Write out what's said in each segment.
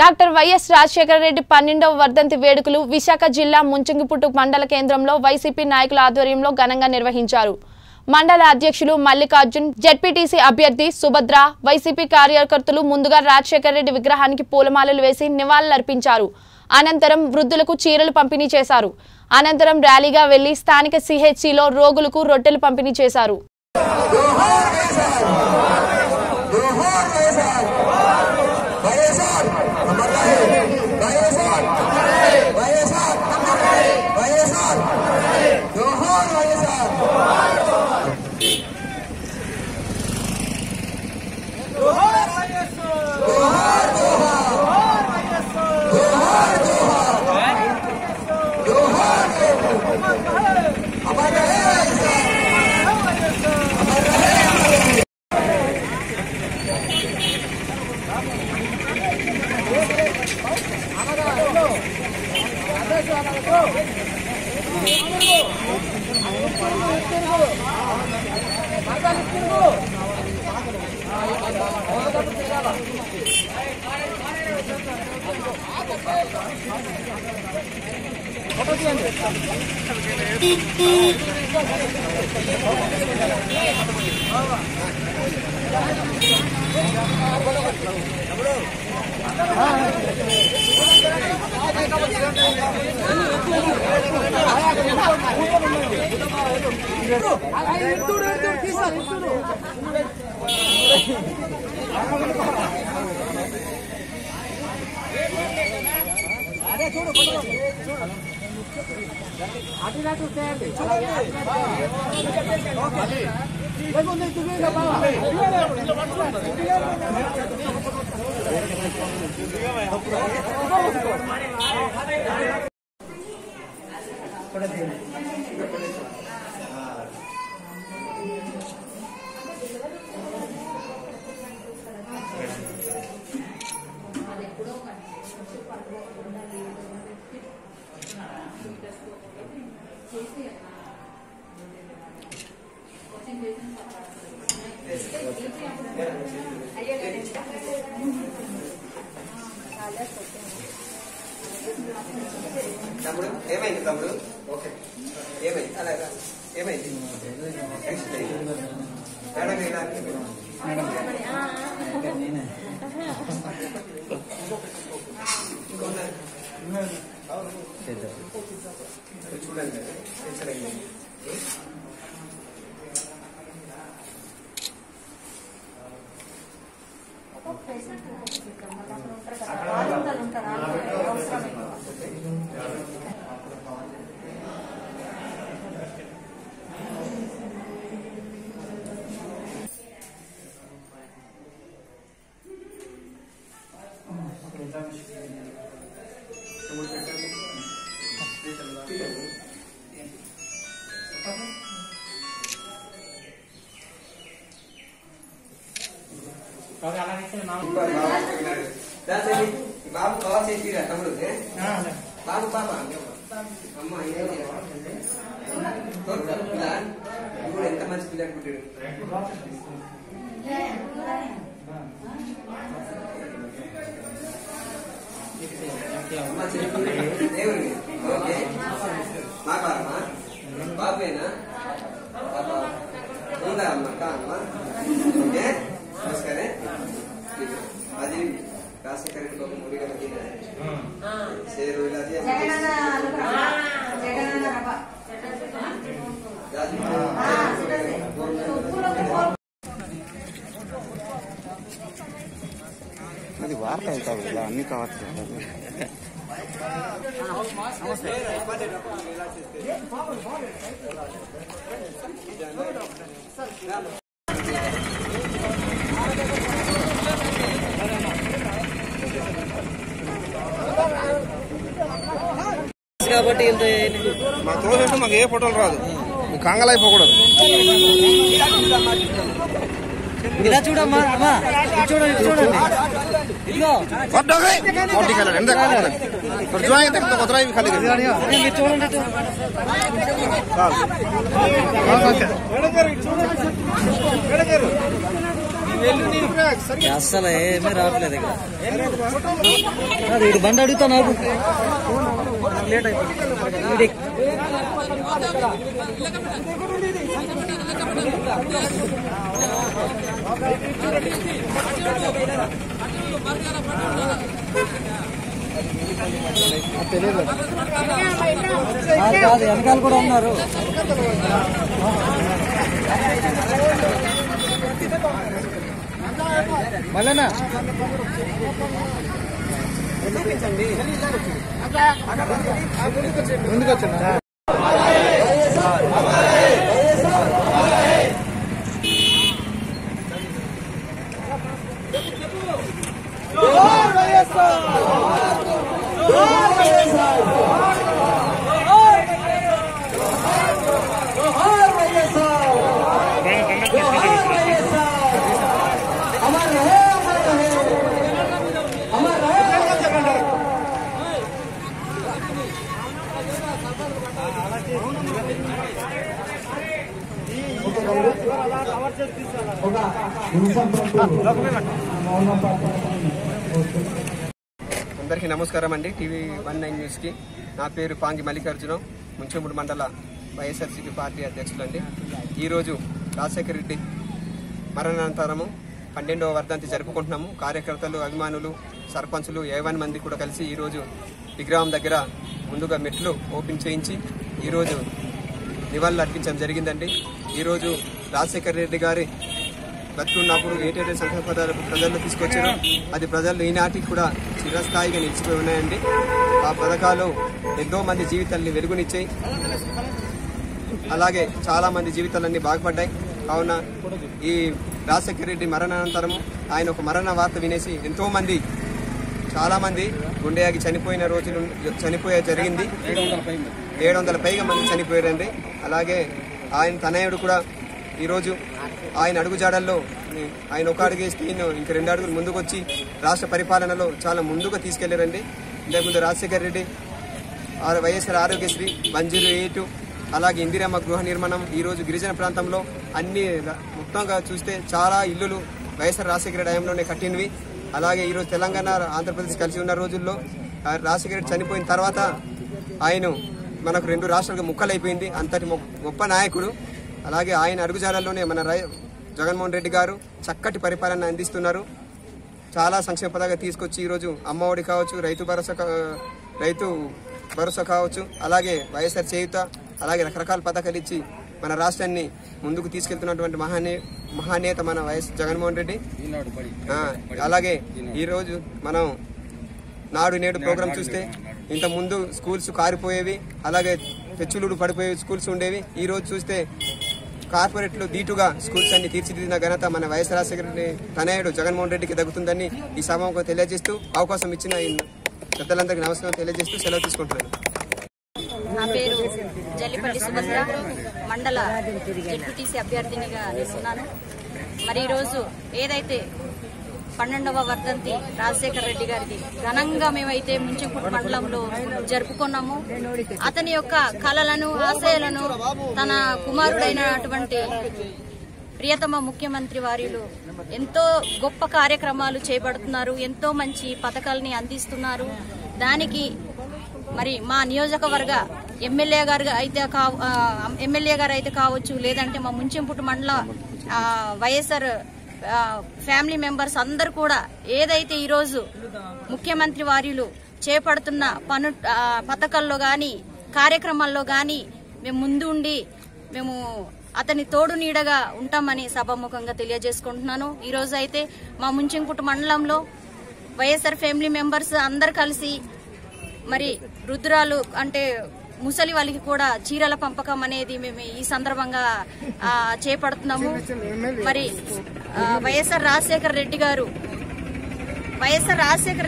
Doctor YS Rajasekhar Reddy 12వ వర్ధంతి వేడుకలు విశాఖ జిల్లా ముంచంగిపుట్టు మండల కేంద్రంలో వైసీపీ నాయకుల ఆధ్వర్యంలో ఘనంగా నిర్వహించారు. మండల అధ్యక్షులు మల్లికార్జున్, జెడ్పీటీసీ అభ్యర్థి సుభద్ర, వైసీపీ కార్యకర్తలు ముందుగా రాజశేఖర్ రెడ్డి విగ్రహానికి పూలమాలలు వేసి నివాళులర్పించారు. అనంతరం వృద్ధులకు చీరలు పంపిణీ చేశారు. అనంతరం ర్యాలీగా వెళ్లి స్థానిక సిహెచ్సిలో రోగులకు రొట్టెలు పంపిణీ చేశారు. फोटो कांगल इला चूडम्मा चूडी అసలు ఏమీ రావట్లేదు ఇక్కడ. బండి అడుగుతా నాకు కాదు, వెనకాల కూడా ఉన్నారు. మళ్ళనా ముందుకొచ్చండి. అందరికీ నమస్కారం అండి. టీవీ 19 న్యూస్కి నా పేరు పాంగి మల్లికార్జునం, ముంచెముడి మండల వైఎస్ఆర్సీపీ పార్టీ అధ్యక్షులు అండి. ఈరోజు రాజశేఖర్ రెడ్డి మరణానంతరము 12వ వర్ధంతి జరుపుకుంటున్నాము. కార్యకర్తలు, అభిమానులు, సర్పంచులు A1 మంది కూడా కలిసి ఈరోజు విగ్రహం దగ్గర ముందుగా మెట్లు ఓపెన్ చేయించి ఈరోజు నివాళులు అర్పించడం జరిగిందండి. ఈరోజు రాజశేఖర్ రెడ్డి గారి బతుకున్నప్పుడు ఏటేటే సంక్షేమ పథకాలు ప్రజల్లో తీసుకొచ్చారు. అది ప్రజలు ఈనాటికి కూడా చిరస్థాయిగా నిలిచిపోయి ఉన్నాయండి. ఆ పథకాలు ఎంతో మంది జీవితాలని వెలుగునిచ్చాయి, అలాగే చాలా మంది జీవితాలన్నీ బాగుపడ్డాయి. కావున ఈ రాజశేఖర్ రెడ్డి మరణానంతరం ఆయన ఒక మరణ వార్త వినేసి ఎంతో మంది, చాలామంది గుండెయాగి చనిపోయిన రోజులు చనిపోయే జరిగింది. 700 పైగా మంది చనిపోయారండి. అలాగే ఆయన తనయుడు కూడా ఈరోజు ఆయన అడుగుజాడల్లో, ఆయన ఒక అడుగు వేస్తే ఇంక 2 అడుగులు ముందుకు వచ్చి రాష్ట్ర పరిపాలనలో చాలా ముందుగా తీసుకెళ్లారండి. ఇంతకుముందు రాజశేఖర్ రెడ్డి వైఎస్ఆర్ ఆరోగ్యశ్రీ 108, అలాగే ఇందిరమ్మ గృహ నిర్మాణం, ఈరోజు గిరిజన ప్రాంతంలో అన్ని మొత్తంగా చూస్తే చాలా ఇల్లులు వైఎస్ఆర్ రాజశేఖర రెడ్డి హయాంలోనే కట్టినవి. అలాగే ఈరోజు తెలంగాణ, ఆంధ్రప్రదేశ్ కలిసి ఉన్న రోజుల్లో రాజశేఖర రెడ్డి చనిపోయిన తర్వాత ఆయన మనకు 2 రాష్ట్రాలకు ముక్కలైపోయింది. అంతటి గొప్ప నాయకుడు. అలాగే ఆయన అడుగుజాడల్లోనే మన జగన్మోహన్ రెడ్డి గారు చక్కటి పరిపాలన అందిస్తున్నారు. చాలా సంక్షేమ పథకాలు తీసుకొచ్చి ఈరోజు అమ్మఒడి కావచ్చు, రైతు భరోసా కావచ్చు, అలాగే వైఎస్ఆర్ చేయుత, అలాగే రకరకాల పథకాలు ఇచ్చి మన రాష్ట్రాన్ని ముందుకు తీసుకెళ్తున్నటువంటి మహానేత మన జగన్మోహన్ రెడ్డి. అలాగే ఈరోజు మనం నాడు నేడు ప్రోగ్రాం చూస్తే ఇంతకుముందు స్కూల్స్ కారిపోయేవి, అలాగే తెచ్చులు పడిపోయేవి స్కూల్స్ ఉండేవి. ఈరోజు చూస్తే కార్పొరేట్లు దీటుగా స్కూల్స్ అన్ని తీర్చిదిద్దిన ఘనత మన వైఎస్ రాజశేఖర రెడ్డి తనయుడు జగన్మోహన్ రెడ్డికి దక్కుతుందని ఈ సభకు తెలియజేస్తూ, అవకాశం ఇచ్చిన పెద్దలందరికీ నమస్కారం తెలియజేస్తూ సెలవు తీసుకుంటున్నాను. నా పేరు జల్లిపల్లి సుభద్ర, మండల జెడ్పీటీసీ అభ్యర్థినిగా నిలుస్తున్నాను. మరి ఈరోజు ఏదైతే 12వ వర్ధంతి రాజశేఖర్ రెడ్డి గారిది ఘనంగా మేమైతే ముంచెముడి మండలంలో జరుపుకున్నాము. అతని యొక్క కళలను, ఆశయాలను తన కుమారుడైనటువంటి ప్రియతమ ముఖ్యమంత్రి వారిలో ఎంతో గొప్ప కార్యక్రమాలు చేపడుతున్నారు, ఎంతో మంచి పథకాలని అందిస్తున్నారు. దానికి మరి మా నియోజకవర్గ ఎమ్మెల్యే గారు అయితే కావచ్చు లేదంటే మా ముంచెంపుట్టు మండల వైఎస్ఆర్ ఫ్యామిలీ మెంబర్స్ అందరు కూడా ఏదైతే ఈరోజు ముఖ్యమంత్రి వారిలు చేపడుతున్న పథకాల్లో కానీ, కార్యక్రమాల్లో కానీ మేము ముందుండి మేము అతని తోడు నీడగా ఉంటామని సభాముఖంగా తెలియజేసుకుంటున్నాను. ఈరోజు అయితే మా ముంచెంపుట్టు మండలంలో వైఎస్ఆర్ ఫ్యామిలీ మెంబర్స్ అందరు కలిసి మరి వృద్ధురాలు అంటే ముసలి వాళ్ళకి కూడా చీరల పంపకం అనేది మేము ఈ సందర్భంగా చేపడుతున్నాము. మరి వైఎస్ఆర్ రాజశేఖర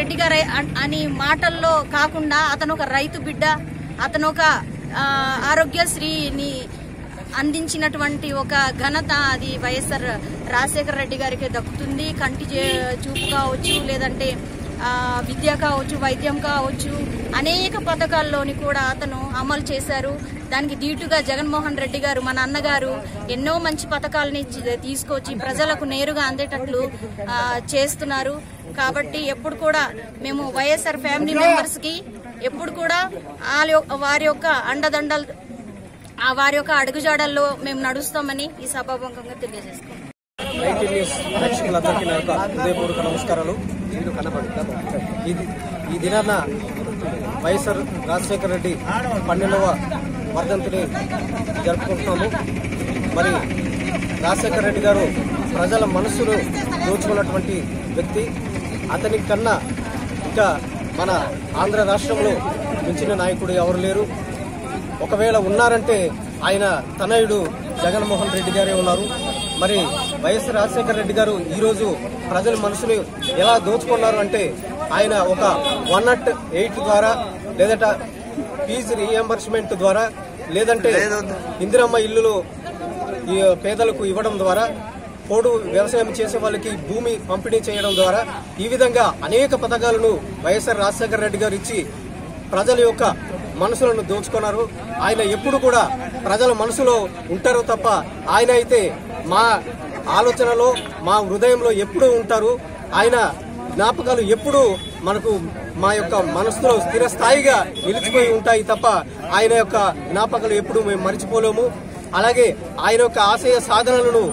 రెడ్డి గారు అని మాటల్లో కాకుండా అతను ఒక రైతు బిడ్డ, అతను ఒక ఆరోగ్యశ్రీని అందించినటువంటి ఒక ఘనత అది వైఎస్ఆర్ రాజశేఖర రెడ్డి గారికి దక్కుతుంది. కంటి చూపు కావచ్చు, లేదంటే విద్య కావచ్చు, వైద్యం కావచ్చు, అనేక పథకాల్లోని కూడా అతను అమలు చేశారు. దానికి దీటుగా జగన్ మోహన్ రెడ్డి గారు మన అన్నగారు ఎన్నో మంచి పథకాలను తీసుకొచ్చి ప్రజలకు నేరుగా అందేటట్లు చేస్తున్నారు కాబట్టి ఎప్పుడు కూడా మేము వైఎస్ఆర్ ఫ్యామిలీ మెంబర్స్ కి ఎప్పుడు కూడా వారి యొక్క అండదండలు వారి యొక్క అడుగుజాడల్లో మేము నడుస్తామని ఈ సభాభంగంగా తెలియజేస్తున్నాం। 19 న్యూస్ ప్రేక్షకులందరికీ హృదయపూర్వక నమస్కారాలు। ఈ దినాన వైఎస్ఆర్ రాజశేఖర్ రెడ్డి 12వ వర్ధంతిని జరుపుకుంటున్నాము। మరి రాజశేఖర్ రెడ్డి గారు ప్రజల మనసును దోచుకున్నటువంటి వ్యక్తి, అతని కన్నా ఇంకా మన ఆంధ్ర రాష్ట్రంలో మించిన నాయకుడు ఎవరు లేరు। ఒకవేళ ఉన్నారంటే ఆయన తనయుడు జగన్మోహన్ రెడ్డి గారే ఉన్నారు। మరి వైఎస్ రాజశేఖర రెడ్డి గారు ఈరోజు ప్రజల మనసులు ఎలా దోచుకున్నారు అంటే ఆయన ఒక 108 ద్వారా లేదా ఫీజు రీఎంబర్స్మెంట్ ద్వారా లేదంటే ఇందిరమ్మ ఇల్లులు పేదలకు ఇవ్వడం ద్వారా పోడు వ్యవసాయం చేసే వాళ్ళకి భూమి పంపిణీ చేయడం ద్వారా ఈ విధంగా అనేక పథకాలను వైఎస్ఆర్ రాజశేఖర రెడ్డి గారు ఇచ్చి ప్రజల యొక్క మనసులను దోచుకున్నారు। ఆయన ఎప్పుడు కూడా ప్రజల మనసులో ఉంటారు తప్ప ఆయన అయితే మా ఆలోచనలో మా హృదయంలో ఎప్పుడూ ఉంటారు। ఆయన జ్ఞాపకాలు ఎప్పుడూ మనకు మా యొక్క మనసులో స్థిరస్థాయిగా నిలిచిపోయి ఉంటాయి తప్ప ఆయన యొక్క జ్ఞాపకాలు ఎప్పుడూ మేము మర్చిపోలేము। అలాగే ఆయన యొక్క ఆశయ సాధనలను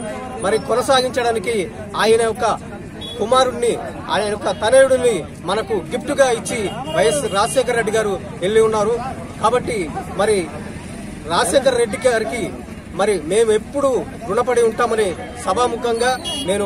మరి కొనసాగించడానికి ఆయన యొక్క కుమారుడిని ఆయన యొక్క తనయుడిని మనకు గిఫ్ట్ గా ఇచ్చి వైఎస్ రాజశేఖర రెడ్డి గారు వెళ్ళి ఉన్నారు। కాబట్టి మరి రాజశేఖర రెడ్డి గారికి మరి మేము ఎప్పుడు రుణపడి ఉంటామని సభాముఖంగా నేను